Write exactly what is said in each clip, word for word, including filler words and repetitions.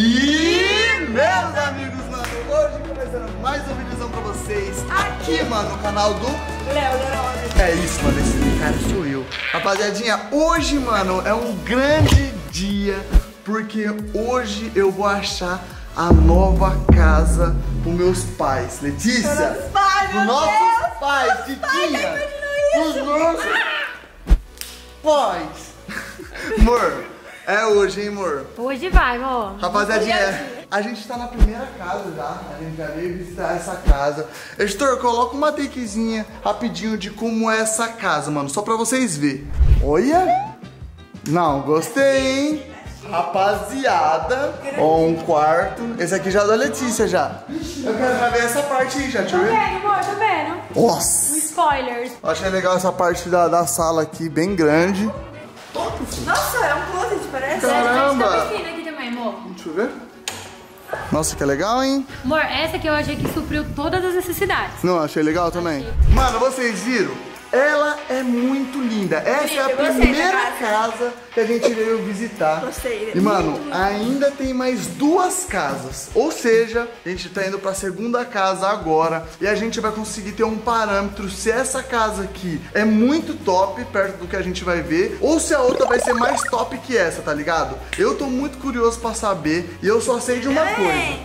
E meus amigos, mano, hoje começando mais uma videozão pra vocês aqui, mano, no canal do Léo da Hornet. É isso, mano, esse cara sou eu. Rapaziadinha, hoje, mano, é um grande dia, porque hoje eu vou achar a nova casa pros meus pais. Letícia, meus pais, meu nossos Deus, pais, Tiquinha, os nossos pais. Amor, é hoje, hein, amor? Hoje vai, amor. Rapaziadinha, a gente tá na primeira casa já. A gente já veio visitar essa casa. Editor, coloca uma takezinha rapidinho de como é essa casa, mano, só pra vocês verem. Olha! Não, gostei, hein? Rapaziada, ó, um quarto. Esse aqui já é da Letícia, já. Eu quero já ver essa parte aí, já, deixa eu ver. Tô vendo, amor, tô vendo. Nossa! Um spoiler. Achei legal essa parte da, da sala aqui, bem grande. Nossa, é um closet, parece. Caramba! Tem uma piscina aqui também, amor. Deixa eu ver. Nossa, que legal, hein? Amor, essa aqui eu achei que supriu todas as necessidades. Não, achei legal também. Achei. Mano, vocês viram? Ela é muito linda. Essa é a primeira casa que a gente veio visitar. Gostei. E, mano, ainda tem mais duas casas. Ou seja, a gente tá indo pra segunda casa agora. E a gente vai conseguir ter um parâmetro se essa casa aqui é muito top, perto do que a gente vai ver, ou se a outra vai ser mais top que essa, tá ligado? Eu tô muito curioso pra saber. E eu só sei de uma coisa.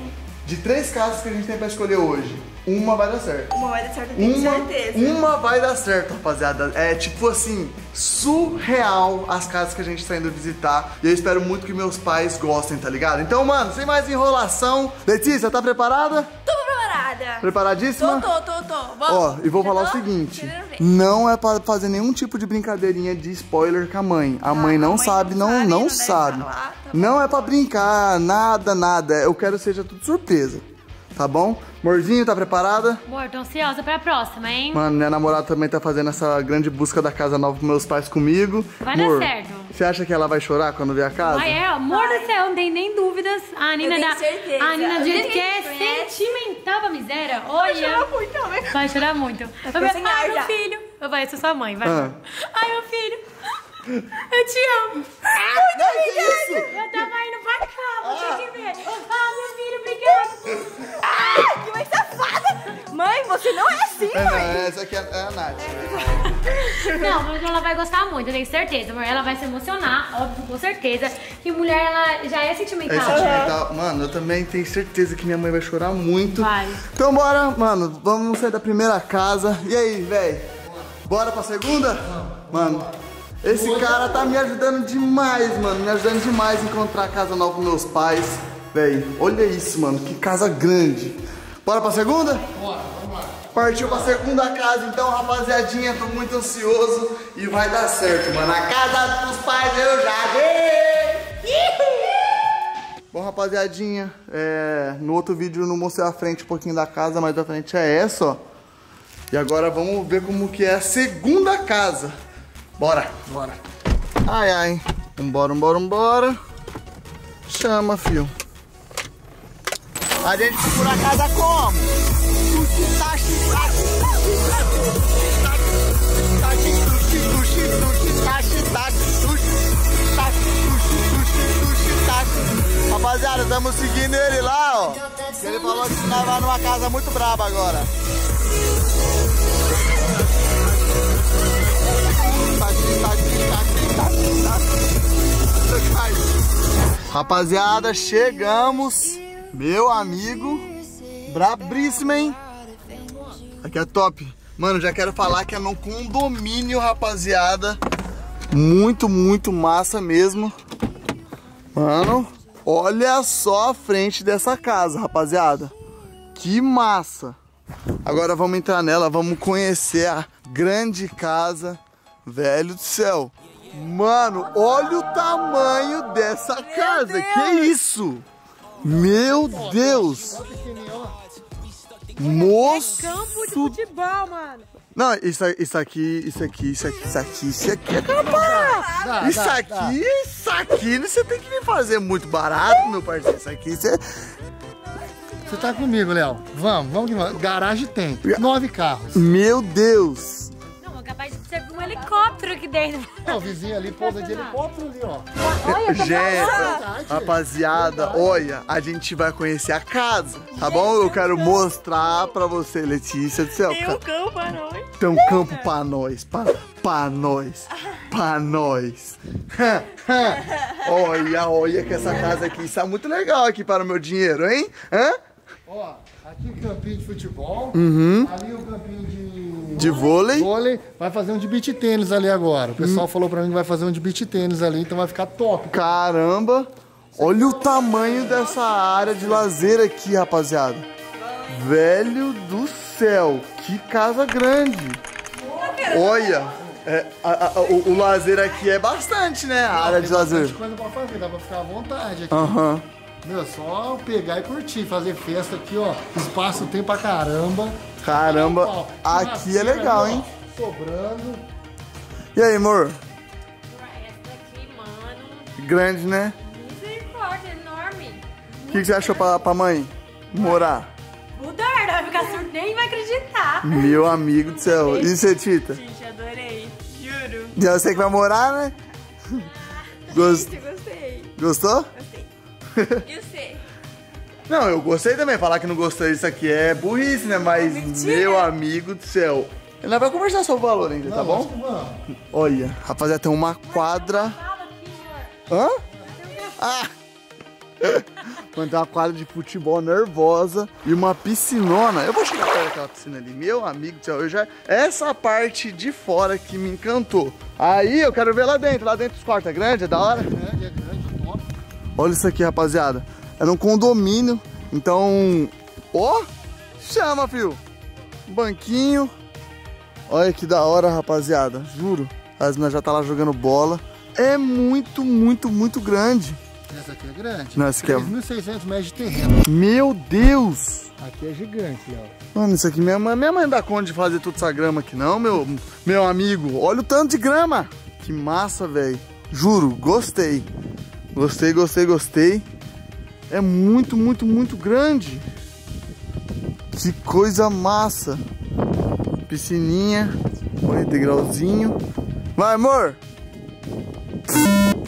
De três casas que a gente tem pra escolher hoje, uma vai dar certo. Uma vai dar certo, eu tenho uma, certeza. Uma vai dar certo, rapaziada. É tipo assim, surreal as casas que a gente tá indo visitar. E eu espero muito que meus pais gostem, tá ligado? Então, mano, sem mais enrolação. Letícia, tá preparada? Tô preparada. Preparadíssima? Tô, tô, tô, tô. Vamos. Ó, e vou Já falar tô? o seguinte. Não é pra fazer nenhum tipo de brincadeirinha de spoiler com a mãe. A não, mãe não a mãe sabe, não, não, não sabe. Não, tá não é pra brincar, nada, nada. Eu quero que seja tudo surpresa. Tá bom? Morzinho, tá preparada? Amor, tô ansiosa pra próxima, hein? Mano, minha namorada também tá fazendo essa grande busca da casa nova pros meus pais comigo. Vai Mor, dar certo. Você acha que ela vai chorar quando ver a casa? Vai, é, amor do céu, não tem nem dúvidas. A Nina da... certeza. A Nina do jeito que é sentimental pra miséria. Olha. Vai chorar muito também. Vai chorar muito. Ai, meu filho. Eu vai, eu sou sua mãe, vai. Ah. Ai, meu filho. Eu te amo. Ah, não, que isso? Eu tava indo pra cá, você ah. que ver. Ah, meu filho, obrigado. Ah, que mais safada. Mãe, você não é assim, mãe. Não, essa aqui é a Nath. É. Não, mas ela vai gostar muito, eu tenho certeza, amor. Ela vai se emocionar, óbvio, com certeza. Que mulher, ela já é sentimental. É sentimental. Uhum. Mano, eu também tenho certeza que minha mãe vai chorar muito. Vai. Então bora, mano, vamos sair da primeira casa. E aí, velho? Bora pra segunda? Mano, esse cara tá me ajudando demais, mano. Me ajudando demais a encontrar a casa nova com meus pais. Véi, olha isso, mano. Que casa grande. Bora pra segunda? Bora, vamos lá. Partiu pra segunda casa, então, rapaziadinha. Tô muito ansioso e vai dar certo, mano. A casa dos pais eu já vi. Bom, rapaziadinha, é... no outro vídeo eu não mostrei a frente um pouquinho da casa, mas a frente é essa, ó. E agora vamos ver como que é a segunda casa. Bora, bora. Ai, ai. Vambora, vambora, vambora. Chama, fio. A gente segura a casa como? Rapaziada, estamos seguindo ele lá, ó. Ele falou que estava numa casa muito braba agora. Rapaziada, chegamos. Meu amigo, brabríssimo, hein? Aqui é top. Mano, já quero falar que é num condomínio, rapaziada. Muito, muito massa mesmo. Mano, olha só a frente dessa casa, rapaziada. Que massa. Agora vamos entrar nela, vamos conhecer a grande casa. Velho do céu. Mano, olha o tamanho dessa casa. Que isso? Meu Deus. Moço. Campo de futebol, mano. Não, isso, isso aqui, isso aqui, isso aqui, isso aqui, isso aqui é capaz. Isso aqui, isso aqui, você tem que me fazer muito barato, meu parceiro. Isso aqui, você... Você tá comigo, Léo. Vamos, vamos que vamos. Garagem tem. Nove carros. Meu Deus. Não, é capaz de ser um helicóptero aqui dentro. Ah, o vizinho ali pousa de helicóptero ali, ó. Olha, gente, rapaziada, olha, a gente vai conhecer a casa, tá bom? Eu quero mostrar pra você, Letícia do céu. Tem um campo pra nós. Tem um campo pra nós, pra, pra nós, pra nós. Olha, olha que essa casa aqui está muito legal aqui para o meu dinheiro, hein? Hã? Ó, aqui o campinho de futebol, uhum. Ali o campinho de... de vôlei. vôlei. Vai fazer um de beach tênis ali agora. O pessoal hum. falou pra mim que vai fazer um de beach tênis ali, então vai ficar top. Caramba, olha o tamanho dessa área de lazer aqui, rapaziada. Velho do céu, que casa grande. Olha... É, a, a, o, o lazer aqui é bastante, né? A área de lazer. Tem coisa pra fazer, dá pra ficar à vontade aqui. Aham. Uhum. Meu, só pegar e curtir, fazer festa aqui, ó. Espaço tem pra caramba. Caramba, ó, aqui é legal, hein? Sobrando. E aí, amor? Essa aqui, mano. Grande, né? Misericórdia, enorme. O que, que você achou pra, pra mãe morar? Mudar, ela vai ficar surda, nem vai acreditar. Meu amigo do céu. E você, Tita? Gente, adorei. Juro. Já sei que vai morar, né? Ah, Gost... gente, gostei. Gostou? Gostei. E você? Não, eu gostei também. Falar que não gostei disso aqui é burrice, né? Mas, mentira. Meu amigo do céu. Ela vai conversar sobre o valor ainda, não, tá bom? Olha, rapaziada, tem uma quadra... Hã? Ah! Mandar uma quadra de futebol nervosa e uma piscinona. Eu vou chegar perto daquela piscina ali. Meu amigo do céu, eu já... Essa parte de fora que me encantou. Aí eu quero ver lá dentro. Lá dentro dos quartos é grande, é da hora? É grande, é grande, top. Olha isso aqui, rapaziada. Era um condomínio. Então... Ó! Oh, chama, filho! Banquinho. Olha que da hora, rapaziada. Juro. As meninas já tá lá jogando bola. É muito, muito, muito grande. Essa aqui é grande. três mil e seiscentos metros de terreno. Meu Deus! Aqui é gigante, Léo. Mano, isso aqui, minha mãe, minha mãe não dá conta de fazer toda essa grama aqui, não, meu, meu amigo. Olha o tanto de grama. Que massa, velho. Juro, gostei. Gostei, gostei, gostei. É muito, muito, muito grande. Que coisa massa. Piscininha. Olha, degrauzinho. Vai, amor!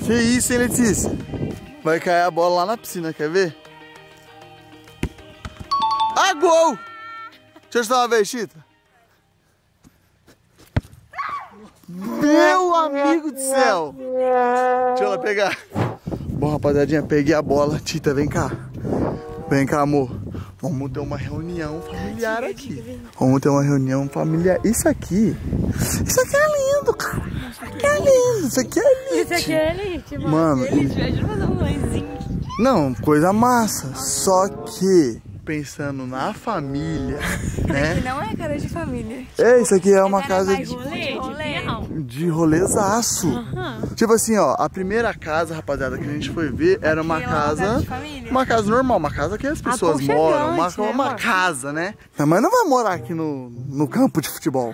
Que isso, hein, Letícia? Vai cair a bola lá na piscina, quer ver? Ah, gol! Deixa eu te dar uma vez, Tita. Meu amigo do céu! Deixa ela pegar. Bom, rapaziadinha, peguei a bola. Tita, vem cá. Vem cá, amor. Vamos ter uma reunião familiar aqui. Vamos ter uma reunião familiar. Isso aqui... Isso aqui é lindo, cara. Isso aqui é lindo. Isso aqui é elite. Isso aqui é elite, mano. Mano, elite. Vai fazer um lanzinho. Não, coisa massa. Só que, pensando na família, né? Isso aqui não é casa de família. É, isso aqui é uma casa de... Rolê, de rolê. De rolezaço. Uhum. Tipo assim, ó. A primeira casa, rapaziada, que a gente foi ver era uma casa... Uma casa normal, uma casa que as pessoas moram, uma, né, uma casa, né? Mas não vai morar aqui no, no campo de futebol,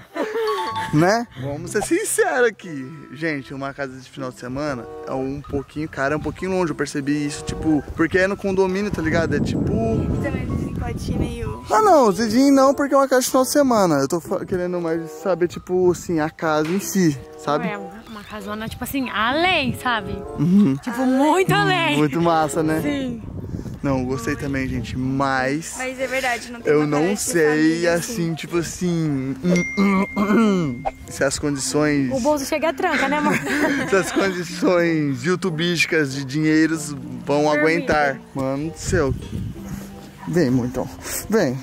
né? Vamos ser sinceros aqui. Gente, uma casa de final de semana é um pouquinho, cara, é um pouquinho longe. Eu percebi isso, tipo, porque é no condomínio, tá ligado? É tipo... Ah, não, Zidinho não, porque é uma casa de final de semana. Eu tô querendo mais saber, tipo, assim, a casa em si, sabe? É uma casona, tipo assim, além, sabe? Uhum. Tipo, muito além. Muito massa, né? Sim. Não, gostei também, gente, mas... Mas é verdade, não tem eu não sei, assim, assim, tipo assim... Se as condições... O bolso chega a tranca, né, amor? Se as condições youtubísticas de dinheiros vão Dormindo. aguentar. Mano do céu. Vem, amor, então. Vem.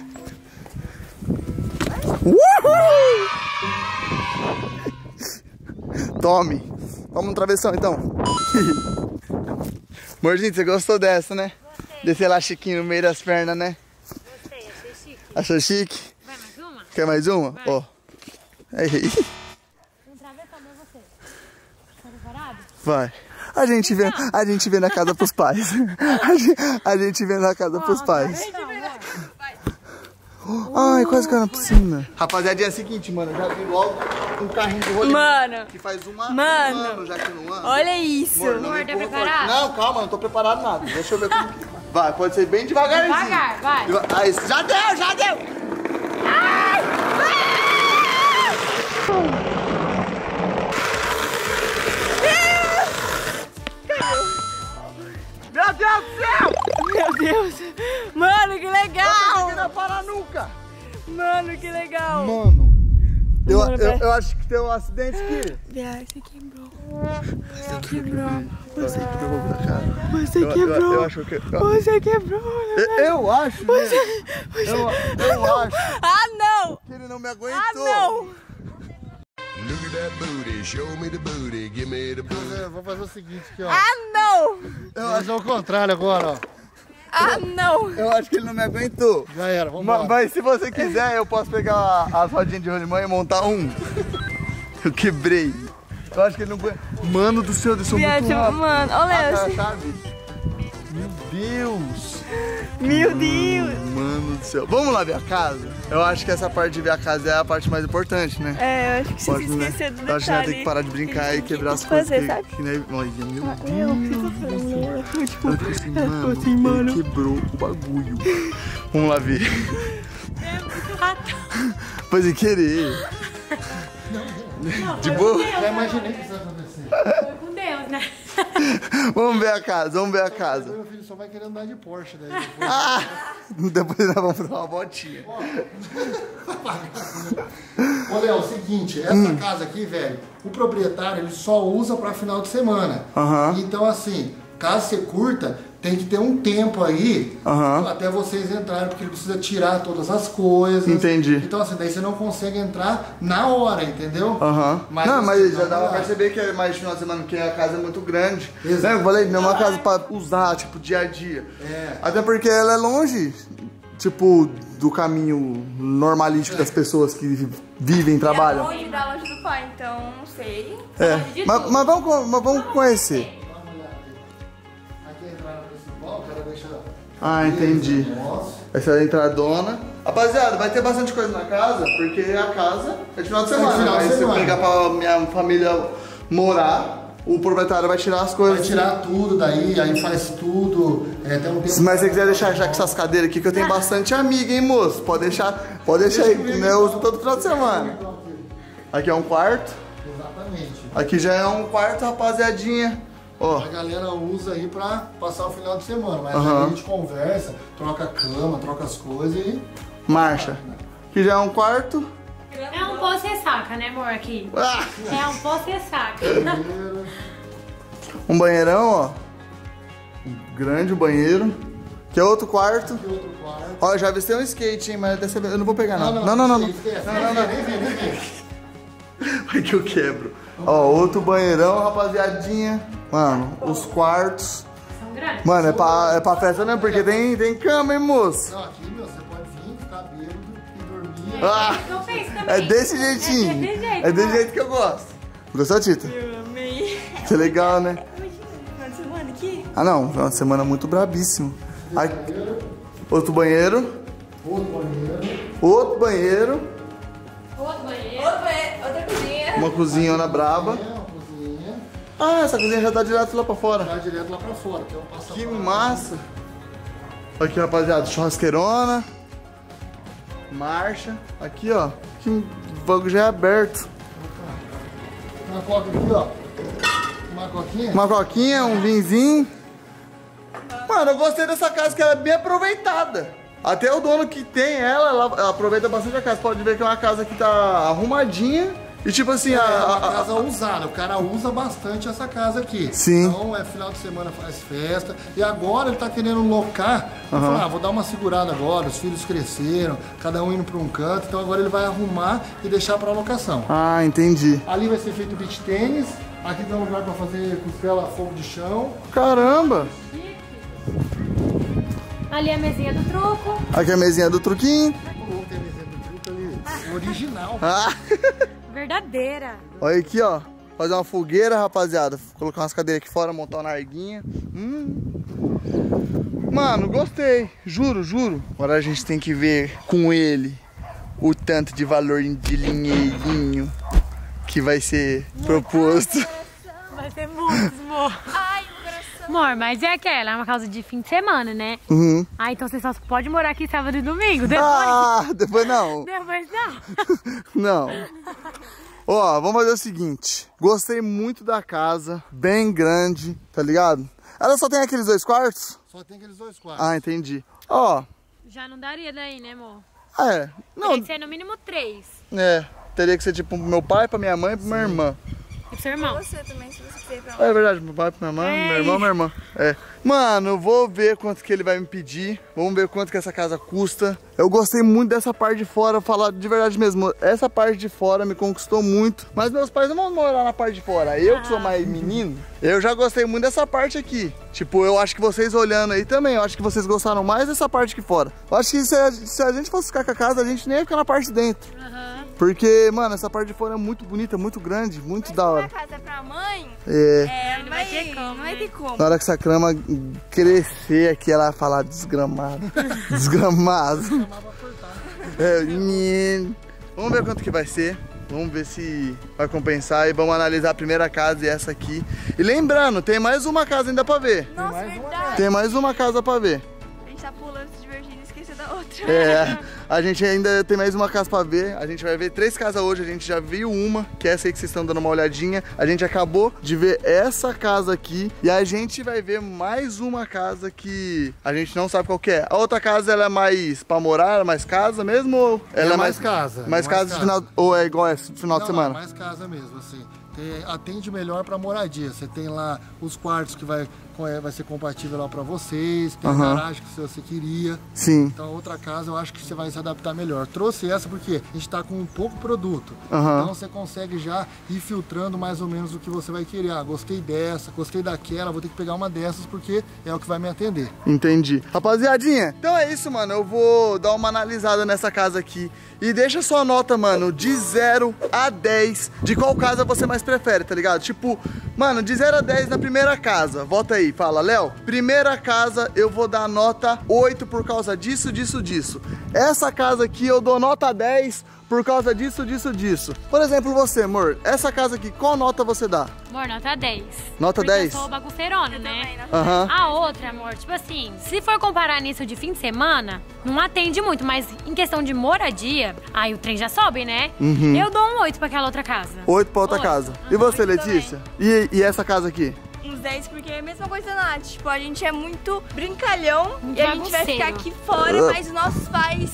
Uhul! Tome. Vamos no travessão, então. Amorzinho, você gostou dessa, né? Descer lá chiquinho no meio das pernas, né? Gostei, achei chique. Achou chique? Vai mais uma? Quer mais uma? Ó. Aí. Vamos pra ver também você. Tá preparado? Vai. A gente vê, a gente vê na casa pros pais. A gente, a gente vê na casa pros pais. Ai, quase caiu na piscina. Rapaziada, é o seguinte, mano. Já vi logo um carrinho de rolê. Mano. Que faz uma, mano, um ano já que não anda. Olha isso. Amor, não, tá preparado? Não, calma, não tô preparado nada. Deixa eu ver como que... Vai, pode ser bem devagarzinho. Devagar, vai. Aí, já deu, já deu. Ai, vai. Meu Deus do céu! Meu Deus! Mano, que legal! Eu consegui não parar nunca! Mano, que legal! Mano, eu, Mano, eu, eu acho que tem um acidente aqui. Viado, você quebrou. Você quebrou. Você quebrou pra cá. Você quebrou. Eu acho que... Você quebrou. Eu acho, você... Eu, eu ah, acho. Ah, não! Que ele não me aguentou. Ah, não! Look at that booty, show me the booty, give me the booty. Eu vou fazer o seguinte aqui, ó. Ah, não! Eu vou fazer o contrário agora, ó. Ah, não! Eu acho que ele não me aguentou. Já era, vamos lá. Mas, mas se você quiser, eu posso pegar as rodinhas de rolimã e montar um. Eu quebrei. Eu acho que ele não aguentou. Mano do céu, deixou muito rápido. Mano, olha isso. Meu Deus! Meu Deus! Mano, mano do céu. Vamos lá ver a casa? Eu acho que essa parte de ver a casa é a parte mais importante, né? É, eu acho que você se esqueceu do detalhe. Eu acho que nós temos que parar de brincar e quebrar as coisas. Fazer, sabe? Que, né? Olha, meu ah, Deus! Ela ficou tipo, assim, mano, ele quebrou o bagulho. Vamos lá ver. É muito rato. Foi sem querer. Não, não. De boa? Já imaginei que isso ia acontecer. Foi com Deus, né? Vamos ver a casa, vamos ver a casa. Meu filho só vai querer andar de Porsche daí. Depois, ah, depois nós vamos pra uma botinha. Ô, Léo, é o seguinte, essa hum. casa aqui, velho, o proprietário ele só usa pra final de semana. Uhum. Então, assim, caso você curta, tem que ter um tempo aí uhum. até vocês entrarem, porque ele precisa tirar todas as coisas. Entendi. Então, assim, daí você não consegue entrar na hora, entendeu? Uhum. Mas, não, mas já dá pra perceber que é mais de final de semana, porque a casa é muito grande. Exato. Né? Eu falei, não é uma casa pra usar, tipo, dia a dia. É. Até porque ela é longe, tipo, do caminho normalístico é. das pessoas que vivem e trabalham. É longe da loja do pai, então não sei. É. É mas, mas vamos, mas vamos não, conhecer. Ah, entendi. Essa é a entradona. Rapaziada, vai ter bastante coisa na casa, porque a casa é de final de semana. É final de Mas semana. Se eu pegar pra minha família morar, o proprietário vai tirar as coisas. Vai tirar tudo daí, aí faz tudo. É, tem um tempo. Mas se você quiser deixar já com essas cadeiras aqui, que eu tenho bastante amiga, hein, moço? Pode deixar, pode deixar aí, né? Eu uso todo final de semana. Aqui é um quarto. Exatamente. Aqui já é um quarto, rapaziadinha. Oh. A galera usa aí pra passar o final de semana, mas uhum. a gente conversa, troca a cama, troca as coisas e... Marcha. Que já é um quarto. É um pós-ressaca, né, amor, aqui? Ah. É um pós-ressaca. Um banheirão, ó. Um grande banheiro. Que é outro quarto. Aqui outro quarto. Ó, já avistei um skate, hein, mas dessa vez eu não vou pegar, não. Não, não, não. Não, não, não. não, não. Vem, vem, vem. Vai que eu quebro. Ó, outro banheirão, rapaziadinha. Mano, os quartos. São grandes. Mano, é pra, é pra festa, né? Porque tem, tem cama, hein, moço? Não, aqui, meu, você pode vir, ficar bêbado e dormir. Ah, é desse jeitinho. É desse jeito. É desse jeito que eu gosto. Gostou, Tita? Eu amei. Isso é legal, né? Final de semana aqui? Ah, não. Final de semana muito brabíssimo. Aqui, outro banheiro. Outro banheiro. Outro banheiro. Outro banheiro. Outra cozinha. Uma cozinhona braba. Ah, essa cozinha já tá direto lá pra fora. Já direto lá pra fora. Que, eu passo que massa. Aqui, rapaziada, churrasqueirona. Marcha. Aqui, ó. Aqui, o banco já é aberto. Opa. Uma coca aqui, ó. Uma coquinha. Uma coquinha, um vinzinho. Mano, eu gostei dessa casa que ela é bem aproveitada. Até o dono que tem ela, ela aproveita bastante a casa. Pode ver que é uma casa que tá arrumadinha. E tipo assim, é, a, a, a casa usada, o cara usa bastante essa casa aqui. Sim. Então é final de semana, faz festa. E agora ele tá querendo locar. Uhum. Falar, ah, vou dar uma segurada agora, os filhos cresceram, cada um indo para um canto. Então agora ele vai arrumar e deixar para locação. Ah, entendi. Ali vai ser feito beach tênis. Aqui tem um lugar para fazer costela, fogo de chão. Caramba! Ali é a mesinha do truco. Aqui é a mesinha do truquinho. Como tem a mesinha do truco ali? Original. Ah. Verdadeira. Olha aqui, ó. Fazer uma fogueira, rapaziada. Colocar umas cadeiras aqui fora, montar uma arguinha. Hum. Mano, gostei. Juro, juro. Agora a gente tem que ver com ele o tanto de valor de dinheirinho que vai ser proposto. Vai ser muito, amor. Ai, amor, mas é aquela, é uma casa de fim de semana, né? Uhum. Ah, então você só pode morar aqui sábado e domingo. Depois... Ah, depois não. Depois não. Não. Ó, vamos fazer o seguinte. Gostei muito da casa, bem grande, tá ligado? Ela só tem aqueles dois quartos? Só tem aqueles dois quartos. Ah, entendi. Ó. Já não daria daí, né, amor? Ah, é. Não. Teria que ser no mínimo três. É. Teria que ser tipo pro meu pai, pra minha mãe e pra minha irmã. E pro seu irmão. Pra você também, se você quiser pra lá. É verdade, meu pai, pra minha mãe, é meu irmão, minha irmã. É. Mano, eu vou ver quanto que ele vai me pedir. Vamos ver quanto que essa casa custa. Eu gostei muito dessa parte de fora, falar de verdade mesmo. Essa parte de fora me conquistou muito. Mas meus pais não vão morar na parte de fora. Eu ah. que sou mais menino, eu já gostei muito dessa parte aqui. Tipo, eu acho que vocês olhando aí também, eu acho que vocês gostaram mais dessa parte aqui fora. Eu acho que se a, se a gente fosse ficar com a casa, a gente nem ia ficar na parte de dentro. Aham. Uhum. Porque, mano, essa parte de fora é muito bonita, muito grande, muito mas da hora. Mas casa pra mãe, é. É, não vai ter como, não vai ter como. Na hora que essa grama crescer aqui, ela vai falar desgramado. Desgramado. É, vamos ver quanto que vai ser. Vamos ver se vai compensar e vamos analisar a primeira casa e essa aqui. E lembrando, tem mais uma casa ainda pra ver. Nossa, tem mais verdade. Tem mais uma casa pra ver. A gente tá pulando, se divertindo e esqueceu da outra. É. A gente ainda tem mais uma casa pra ver. A gente vai ver três casas hoje. A gente já viu uma, que é essa aí que vocês estão dando uma olhadinha. A gente acabou de ver essa casa aqui. E a gente vai ver mais uma casa que a gente não sabe qual que é. A outra casa, ela é mais pra morar, mais casa mesmo? Ou ela é, é mais, mais casa. Mais, mais casa, casa. De final, ou é igual esse final não, de semana? Não, mais casa mesmo, assim. Atende melhor para moradia. Você tem lá os quartos que vai, vai ser compatível lá para vocês, tem uhum. garagem que você queria. Sim. Então outra casa eu acho que você vai se adaptar melhor. Trouxe essa porque a gente está com um pouco produto. Uhum. Então você consegue já ir filtrando mais ou menos o que você vai querer. Ah, gostei dessa, gostei daquela, vou ter que pegar uma dessas porque é o que vai me atender. Entendi. Rapaziadinha, então é isso, mano. Eu vou dar uma analisada nessa casa aqui. E deixa sua nota, mano, de zero a dez, de qual casa você mais prefere, tá ligado? Tipo, mano, de zero a dez na primeira casa, volta aí, fala, Léo, primeira casa eu vou dar nota oito por causa disso, disso, disso. Essa casa aqui eu dou nota dez por causa disso, disso, disso. Por exemplo, você, amor, essa casa aqui, qual nota você dá? Amor, nota dez. Nota porque dez? Eu sou bagunceirona, eu né? Também, uhum. A outra, amor, tipo assim, se for comparar nisso de fim de semana, não atende muito, mas em questão de moradia, aí o trem já sobe, né? Uhum. Eu dou um oito pra aquela outra casa. oito pra outra oito. Casa. Uhum. E você, Letícia? E, e essa casa aqui? Uns dez, porque é a mesma coisa da Nath. Tipo, a gente é muito brincalhão muito e a gente vai ficar aqui fora, mas os nossos pais...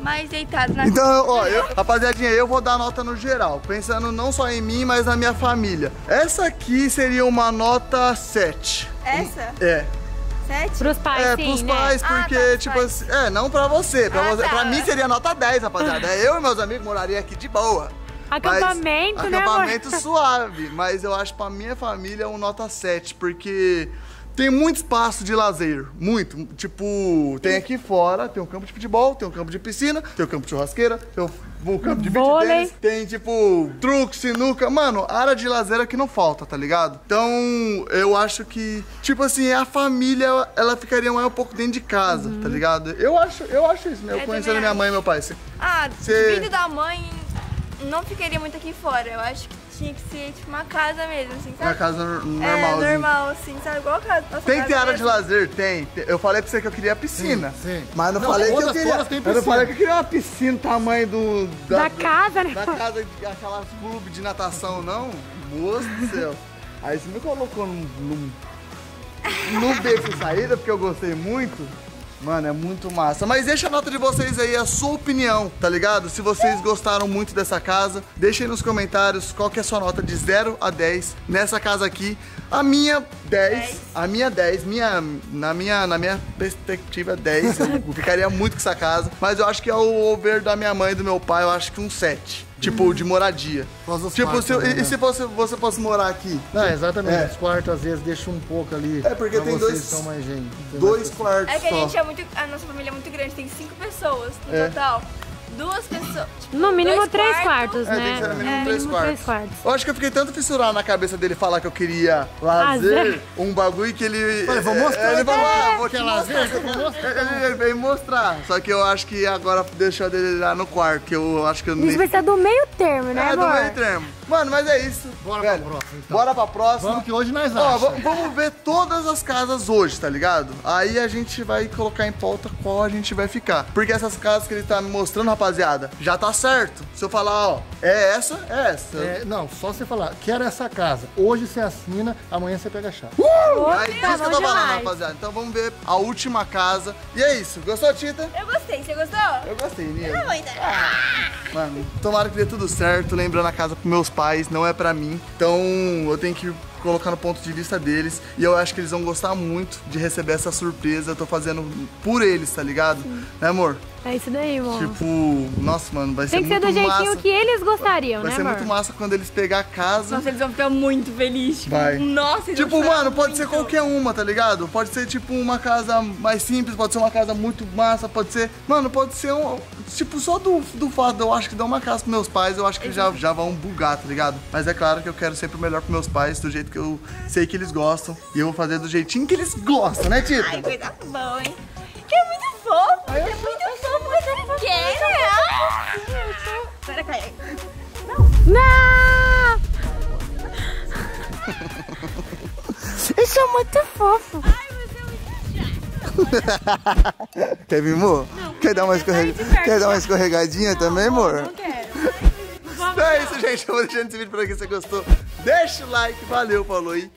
mais deitado na então, ó, eu, rapaziadinha, eu vou dar nota no geral, pensando não só em mim, mas na minha família. Essa aqui seria uma nota sete. Essa? É. sete? Pros pais, é, sim, pros pais, né? Porque, ah, tá, tipo pais. Assim, é, não pra você, pra, ah, você, tá. Pra mim seria nota dez, rapaziada. Eu e meus amigos morariam aqui de boa. Acampamento, mas, né, acampamento amor? Suave, mas eu acho pra minha família um nota sete, porque... tem muito espaço de lazer, muito. Tipo, tem aqui fora, tem um campo de futebol, tem um campo de piscina, tem um campo de churrasqueira, tem um campo de beach tênis, tem tipo truque, sinuca. Mano, área de lazer aqui não falta, tá ligado? Então, eu acho que, tipo assim, a família, ela ficaria mais um pouco dentro de casa, uhum. tá ligado? Eu acho, eu acho isso, né? Eu conhecendo minha mãe e meu pai. Cê, ah, cê... o filho da mãe não ficaria muito aqui fora, eu acho que... tinha que ser tipo uma casa mesmo, assim, sabe? Uma casa normal. É, normal, assim, sabe? Igual a casa. Tem que ter área de lazer? Tem. Eu falei pra você que eu queria a piscina. Sim, sim. Mas não, não falei que eu queria... eu não falei que eu queria uma piscina do tamanho do... Da, da casa, né? Da casa, aquela clube de natação, não? Moço do céu. Aí você me colocou num... num, num beco de saída, porque eu gostei muito. Mano, é muito massa. Mas deixa a nota de vocês aí, a sua opinião, tá ligado? Se vocês gostaram muito dessa casa, deixem nos comentários qual que é a sua nota de zero a dez nessa casa aqui. A minha dez, dez. A minha dez, minha, na, minha, na minha perspectiva dez, eu ficaria muito com essa casa. Mas eu acho que ao over da minha mãe e do meu pai, eu acho que um sete. Tipo, de moradia. Tipo, quartos, se eu, né? E se você, você fosse morar aqui? Não, exatamente. É. Os quartos, às vezes, deixa um pouco ali. É, porque tem dois, são mais gente, tem dois quartos. É que a gente só. É muito... a nossa família é muito grande. Tem cinco pessoas no é. Total. Duas pessoas. Tipo, no mínimo três quartos, quartos né? É, tem que ser no mínimo, é, três, mínimo quartos. três quartos. Eu acho que eu fiquei tanto fissurado na cabeça dele falar que eu queria lazer, lazer. Um bagulho que ele... Olha, vou mostrar. Ele falou, ah, vou te lazer. Ele veio mostrar. Só que eu acho que agora deixou dele lá no quarto, que eu acho que eu não... Isso vai ser do meio termo, né, amor? É, do meio termo. Mano, mas é isso. Bora velho. pra próxima, então. Bora pra próxima. Vamos que hoje nós acha. Ó, vamos ver todas as casas hoje, tá ligado? Aí a gente vai colocar em pauta qual a gente vai ficar. Porque essas casas que ele tá me mostrando, rapaz, rapaziada, já tá certo. Se eu falar, ó, é essa, é essa. É, não, só você falar, quero essa casa. Hoje você assina, amanhã você pega a chave. Uh! Opa, é isso que eu tô falando, rapaziada. Então vamos ver a última casa. E é isso. Gostou, Tita? Eu gostei. Você gostou? Eu gostei, né? Eu não vou entrar. Ah! Mano, tomara que dê tudo certo. Lembrando, a casa pros meus pais, não é pra mim. Então eu tenho que colocar no ponto de vista deles, e eu acho que eles vão gostar muito de receber essa surpresa. Eu tô fazendo por eles, tá ligado? Sim. Né, amor? É isso daí, amor. Tipo, nossa, mano, vai ser muito massa. Tem que ser do jeitinho que eles gostariam, né, amor? Vai ser muito massa quando eles pegar a casa. Nossa, eles vão ficar muito felizes. Vai. Nossa, eles Tipo, mano, pode ser qualquer uma, tá ligado? Pode ser, tipo, uma casa mais simples, pode ser uma casa muito massa, pode ser... Mano, pode ser um... Tipo, só do, do fato, eu acho que dar uma casa pros meus pais, eu acho que já, já vão bugar, tá ligado? Mas é claro que eu quero sempre o melhor pros meus pais, do jeito que eu sei que eles gostam. E eu vou fazer do jeitinho que eles gostam, né, Tita? Ai, coisa boa, hein? Que é muito fofo, é muito fofo, mas eu quero. Espera, Caio. Não. Não! Eu sou muito fofo. Ai, você é muito chato. Quer vir, amor? Não. Quer dar uma, escorreg... quer dar uma escorregadinha não, também, amor? Não quero. Então é isso, gente. Eu vou deixando esse vídeo por aqui. Se você gostou, deixa o like. Valeu, falou e...